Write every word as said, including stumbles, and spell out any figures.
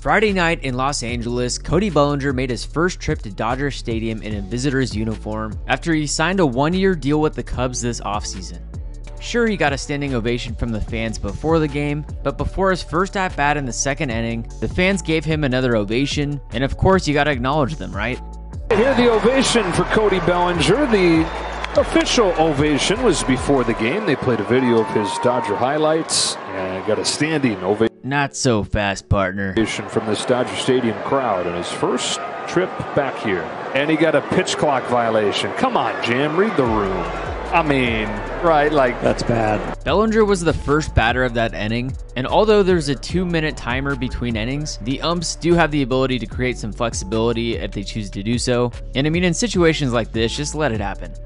Friday night in Los Angeles, Cody Bellinger made his first trip to Dodger Stadium in a visitor's uniform after he signed a one-year deal with the Cubs this offseason. Sure, he got a standing ovation from the fans before the game, but before his first at-bat in the second inning, the fans gave him another ovation, and of course you gotta acknowledge them, right? Here the ovation for Cody Bellinger. The official ovation was before the game. They played a video of his Dodger highlights and got a standing ovation. Not so fast, partner. From this Dodger Stadium crowd on his first trip back here. And he got a pitch clock violation. Come on, Jim, read the room. I mean, right, like, that's bad. Bellinger was the first batter of that inning, and although there's a two-minute timer between innings, the umps do have the ability to create some flexibility if they choose to do so. And I mean, in situations like this, just let it happen.